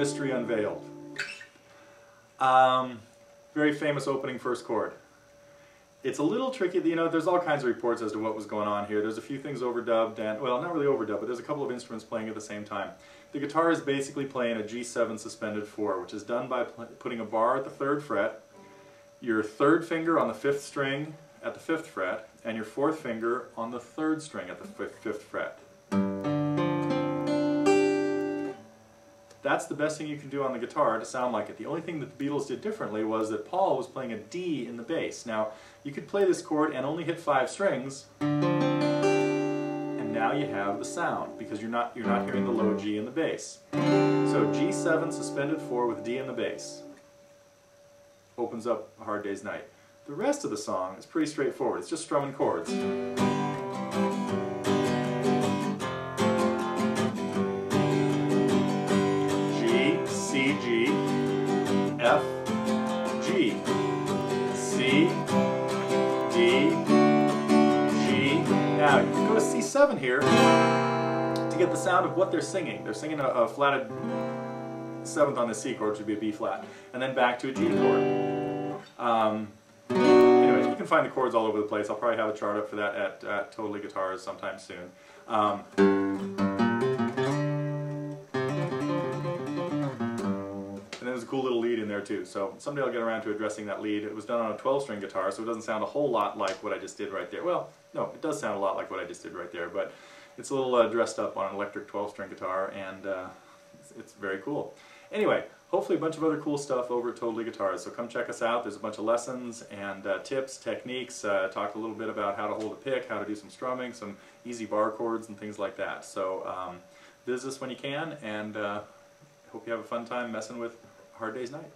Mystery Unveiled. Very famous opening first chord. It's a little tricky, you know, there's all kinds of reports as to what was going on here. There's a few things overdubbed and, well, not really overdubbed, but there's a couple of instruments playing at the same time. The guitar is basically playing a G7 suspended 4, which is done by putting a bar at the 3rd fret, your 3rd finger on the 5th string at the 5th fret, and your 4th finger on the 3rd string at the 5th fret. That's the best thing you can do on the guitar to sound like it. The only thing that the Beatles did differently was that Paul was playing a D in the bass. Now, you could play this chord and only hit 5 strings, and now you have the sound, because you're not hearing the low G in the bass. So G7 suspended 4 with D in the bass. Opens up A Hard Day's Night. The rest of the song is pretty straightforward. It's just strumming chords. C, G, F, G, C, D, G. Now, you can go to C7 here to get the sound of what they're singing. They're singing a flatted 7th on the C chord, which would be a B flat, and then back to a G chord. Anyways, you can find the chords all over the place. I'll probably have a chart up for that at Totally Guitars sometime soon. Cool little lead in there too, so someday I'll get around to addressing that lead. It was done on a 12-string guitar, so it doesn't sound a whole lot like what I just did right there. Well, no, it does sound a lot like what I just did right there, but it's a little dressed up on an electric 12-string guitar, and it's very cool. Anyway, hopefully a bunch of other cool stuff over at Totally Guitars, so come check us out. There's a bunch of lessons and tips, techniques, talked a little bit about how to hold a pick, how to do some strumming, some easy bar chords and things like that. So visit us when you can, and hope you have a fun time messing with A Hard Day's Night.